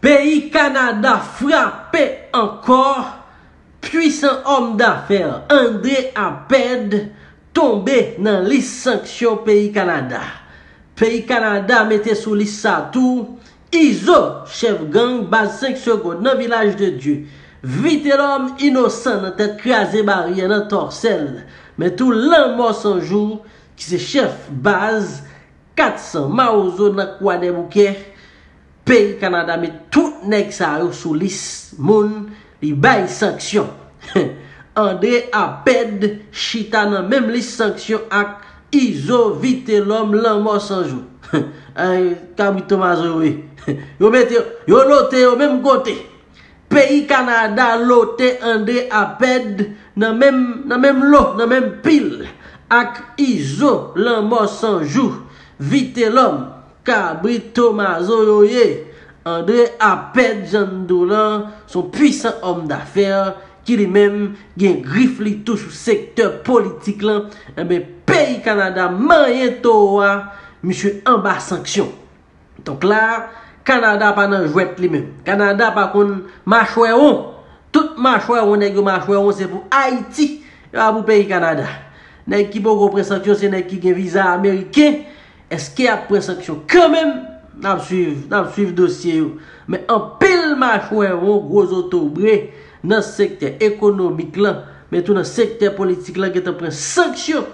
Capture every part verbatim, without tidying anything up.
Pays Canada frappé encore, puissant homme d'affaires André Apaid tombé dans liste sanction Pays Canada. Pays Canada mettait sous liste ça tout. Izo, chef gang, base cinq secondes dans village de Dieu. Vite l'homme innocent dans tête crasée barrière dans torsel. Mais tout l'un mort sans jour, qui c'est chef base quatre cents maozo dans quoi des bouquets. Pays Canada met tout nèg sa yo sous liste moun li bay sanction. André Apaid chita nan même liste sanction ak Izo vite l'homme l'an mort sans jour. Kami Thomas oui. Yo mette yo loté au même côté. Pays Canada loté André Apaid nan même nan même lot nan même pile ak Izo l'an mort sans jour. Vite l'homme Kami Thomas Oyoye, André Apaid Jandoulan, son puissant homme d'affaires, qui lui-même, gen griffe li tout sous secteur politique là, et bien, pays Canada, manye toa, monsieur en bas sanction. Donc là, Canada pas nan jouet lui-même. Canada pas kon machwe on. Tout machwe on, nèg machwe on, c'est pour Haïti, et pas pour pays Canada. Nèg ki pou pren sanction, c'est nèg ki gen visa américain. Est-ce qu'il y a pris sanction? Quand même, nous suivons le dossier. Mais en pile machouéron, gros autobré, dans le secteur économique, là, mais tout dans le secteur politique, là, qui est en pris sanction.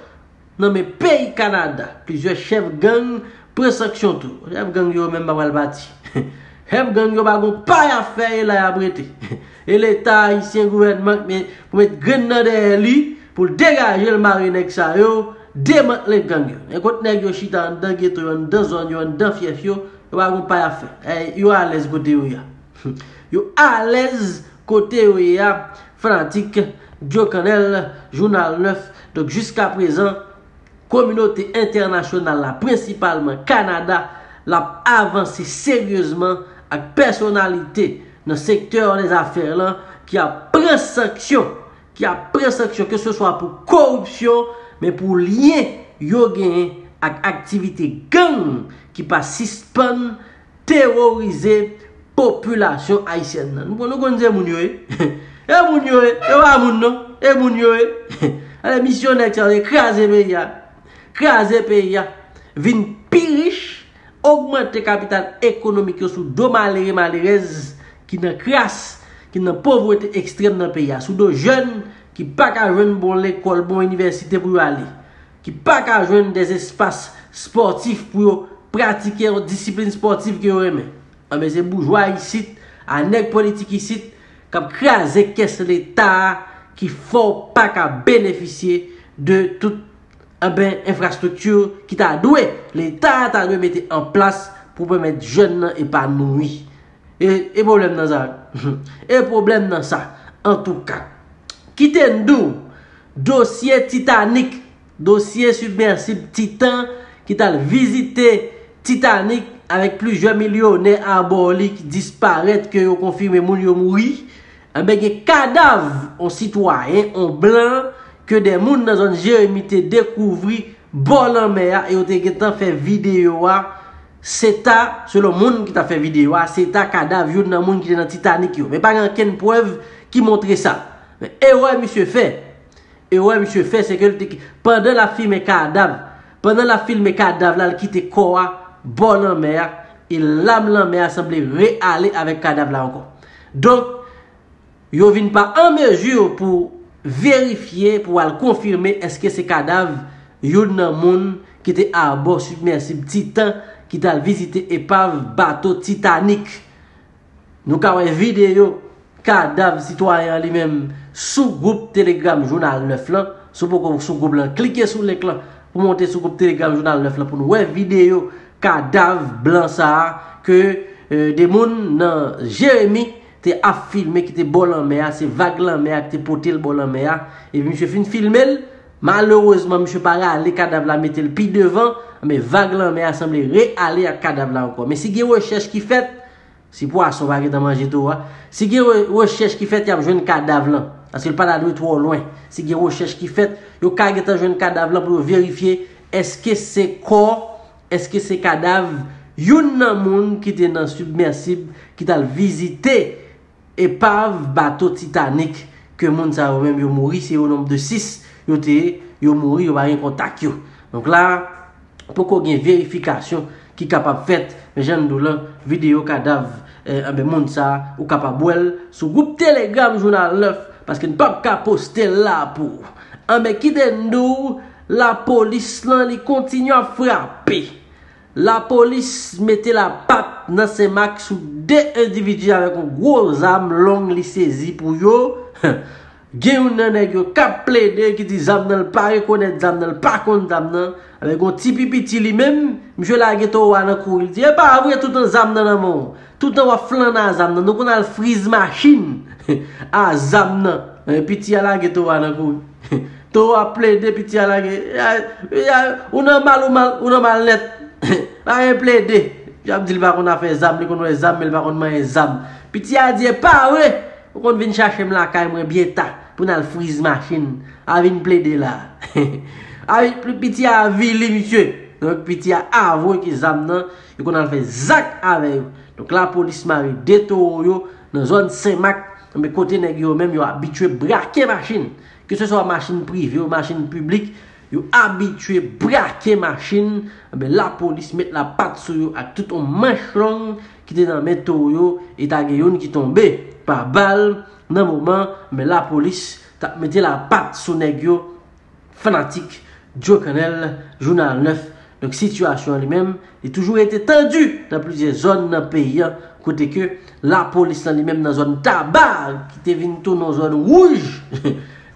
Dans mes pays Canada, plusieurs chefs gang prennent sanction tout. Chef gang, yo même pas bâti. Chef gang, yo pas à faire, il a abrité. Et l'État haïtien, le gouvernement, pour mettre grenade derrière lui, pour dégager le marionnette, ça, yo. Démanteler gang yo. Et quand nèg yo chita dans ghetto yo, dans zone yo, dans fief yo, yo pa gon pa faire. Yo à l'aise côté yo ya. Yo à l'aise côté yo ya. Franck Dio Canel, Journal neuf. Donc jusqu'à présent, communauté internationale là, principalement Canada, l'a avancé sérieusement avec personnalité dans le secteur des affaires là qui a pris sanction, qui a pris sanction que ce soit pour corruption mais pour lien yo gen ak activité gang qui pas suspend terroriser population haïtienne. Nous connaissons moun yo et moun yo et pas moun non et moun yo et missionnaire qui écraser pays écraser pays vin plus riche augmenter capital économique sous do malheureux malheureuse qui dans crasse qui dans pauvreté extrême dans pays sous do jeunes qui pas qu'à joindre bon l'école, bon université pour aller, qui pas qu'à joindre des espaces sportifs pour pratiquer une discipline sportive que vous aimez. Ah, mais c'est bourgeois ici, à nèg politique ici, qui crase qu'est-ce l'État qui faut pas qu'à bénéficier de toute ah ben, infrastructure qui t'a doué. L'État t'a dû mettre en place pour permettre jeunes épanouis. Et, et problème dans ça. Et problème dans ça. En tout cas. Quittez nous, dossier Titanic, dossier submersible Titan, qui t'a visité Titanic avec plusieurs millionnaires à bord qui disparaissent, que vous confirmez, moun yo mouri. Avec des cadavres en citoyen, en blanc, que des moun dans la zone Jérémie découvrir, bol en mer, et vous avez fait vidéo. C'est ta, selon le monde qui t'a fait vidéo, c'est ta cadavre dans le monde qui est dans Titanic. Mais pas aucune preuve qui montre ça. Mais, et ouais, monsieur fait. Et ouais, monsieur fait, c'est que pendant la film cadavre, pendant la film cadavre, là, il quitte Koa, bon en mer, et l'âme en mer semblait réaller avec cadavre là encore. Donc, il ne pas en mesure pour vérifier, pour aller confirmer est-ce que ces cadavres, yon nan moun qui était à bord submersible Titan, qui t'a visité épave bateau Titanic. Nous avons une vidéo. Cadavre citoyen lui-même sous groupe Telegram Journal neuf là, sous groupe là, cliquez sur l'écran pour monter sous groupe Telegram Journal neuf là pour nous voir vidéo cadavre blanc ça que euh, des moun nan Jérémie te a filmé qui te bol en mer, c'est vague en mer qui te poté le bol en mer et monsieur fin filmel malheureusement monsieur para les cadavres la mettre le pi devant mais vague en mer semble réaller à cadavre là encore mais si il y a recherche qui fait si poisson va dans manger tout, si il y a une recherche qui fait, il y a un cadavre, parce qu'il pas d'aller trop loin. Si il y a une recherche qui fait, il y a un cadavre pour vérifier est-ce que c'est corps, est-ce que c'est cadavre Yon nan moun qui était dans submersible qui t'a visité épave bateau Titanic que moun sa ou même yo mouri, c'est au nombre de six yo té yo mouri, yo pa gen contact yo. Donc là pour qu'on gen vérification qui capable fait mais j'en doula vidéo cadavre eh, ben moun sa ou capable sur groupe Telegram Journal neuf parce que ne pas poster là pour en ben qui nous la police là il continue à frapper. La police mettait la patte dans ses marques sous des individus avec une grosse arme longue li saisi pour yo. Gen yon nèg yo kap plaider qui dit zam nan pa reconnaître zam nan pa konn zam nan avec un petit pipiti lui même monsieur la ghetto wa nan cour il dit pas vrai tout en zam nan nan mon tout en wa flan nan zam nan donc on a freeze machine à zam nan piti la ghetto wa nan cour to a plaider piti la on a mal ou mal on a mal net pas plaidé j'aime dire pas qu'on a fait zam qu'on a zam mais pas qu'on a zam piti a dit pas vrai qu'on vient chercher la caille moins bien tard pour nous frise machine avec une plaider là avec plus pitié à ville monsieur donc pitié à avouer qui zam nan et qu'on a fait zac avec donc la police marie détoyo dans zone Saint-Marc mais côté nèg yo même yo habitué braquer machine que ce soit machine privée ou machine publique yo habitué braquer machine ben la police met la patte sur yo avec tout un manche long qui était dans métoyo et ta gayon qui tombait par balle dans moment mais la police t'a mettait la patte sur nèg yo fanatique Dio Canel Journal neuf. Donc situation lui-même est toujours été tendue dans plusieurs zones dans pays côté que la police lui-même dans zone Tabarre qui était venu tout dans zone rouge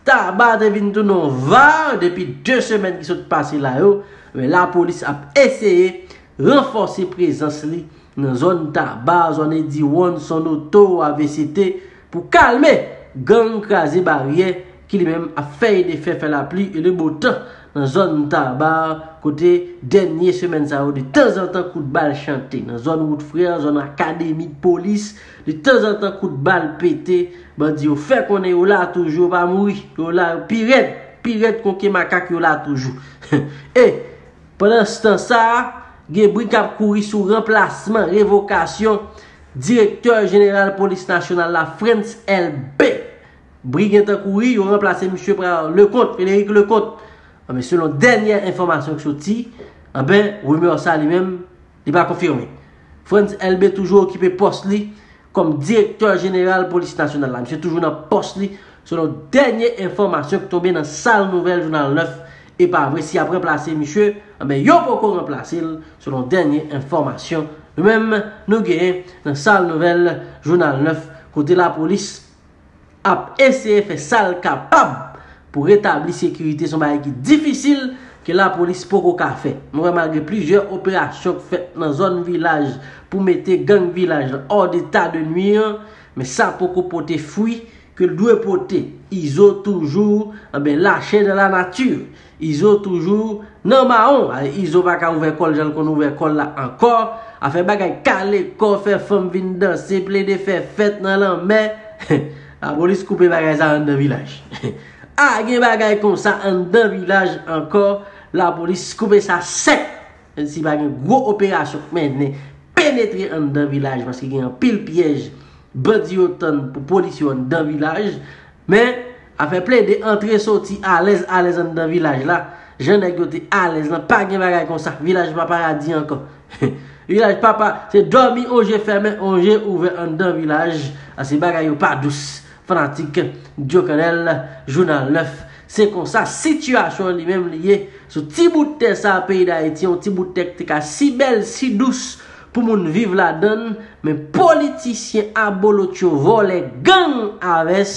Tabarre te vin tout non va depuis deux semaines qui sont passées là-haut mais la police a essayé renforcer présence li dans zone Tabarre zone Ediwon son auto A V C T pour calmer gang crasé barrière qui lui-même a fait des faits faire la pluie et le beau temps dans zone Tabarre côté dernière semaine ça de temps en temps coup de balle chanté dans zone route frère zone académie de police de temps en temps coup de balle pété bandi au fait qu'on est là toujours pas mourir là pirate pirate qu'on macaque là toujours et pendant ce temps ça Gebri cap courir sous remplacement révocation directeur général police nationale la Frantz Elbé brigade courir yo remplacer monsieur Leconte Frédéric Leconte. Mais selon dernière information qui sorti, eh ben rumeur ça lui-même n'est pas confirmé. Frantz Elbé toujours occupé poste li comme directeur général police nationale. Monsieur toujours dans poste li selon dernière information qui tombée dans salle nouvelle Journal neuf et pas vrai si après placer monsieur, eh ben yo pas encore remplacer selon dernière information. Nous-même nous gagnons dans salle nouvelle Journal neuf côté la police a essayé faire salle capable pour rétablir sécurité, son bail qui difficile que la police peut pas faire. Nous avons malgré plusieurs opérations faites dans zone village pour mettre gang village hors d'état de nuire, mais ça pour qu'on porte fruit que doit porter. Izo toujours ben lâché dans la nature. Izo toujours non maon. Izo pas qu'à ouvrir col, j'en qu'on ouvert col là encore. A fait bagay calé corps faire femme vin danser, plaider faire fête dans la mer. La police coupe bagay ça dans le village. Ah, il y a des bagages comme ça en deux villages encore. La police coupe ça sec. Si il y a une grosse opération maintenant, pénétrer en deux villages parce qu'il y a un pile piège, bandit autant pour police en deux villages. Mais, a fait plein d'entrées sorties à l'aise, à l'aise en deux villages là. Je n'ai pas à l'aise, pas de bagages comme ça. Village pas paradis encore. Village papa, c'est dormir, on j'ai fermé, on j'ai ouvert en deux villages. Ces bagages pas douces. Fanatique Dio Canel Journal neuf. C'est comme ça situation lui même liée ce petit bout de terre ça pays d'Haïti un petit bout de terre si belle si douce pour moun vivre la donne mais politicien abolotio volé gang avec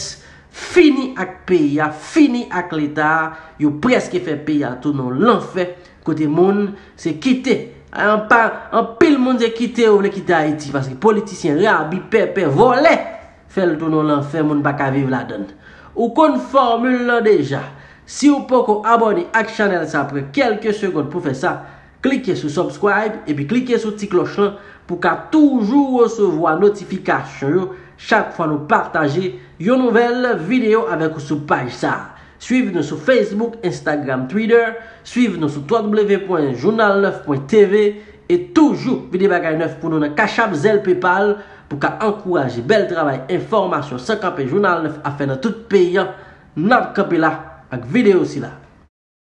fini avec pays a fini avec l'état yo presque fait pays à tout non l'enfer côté moun c'est quitter en pas en pile monde c'est quitter ou quitter Haïti parce que politicien rabi pépé volé fait le tournoi l'enfer, mon pas vivre la donne. Ou qu'on formule là déjà. Si vous pouvez vous abonner à la chaîne, ça prend quelques secondes pour faire ça. Cliquez sur subscribe et puis cliquez sur petit cloche là pour qu'à toujours recevoir notification chaque fois nous partager une nouvelle vidéo avec vous sur page ça. Suivez-nous sur Facebook, Instagram, Twitter. Suivez-nous sur w w w point journal neuf point t v et toujours vidéo bagay neuf pour nous dans Cachab Zel Paypal pour encourager bel travail information cinquante journal neuf à faire dans tout pays n'a camper là avec vidéo aussi là.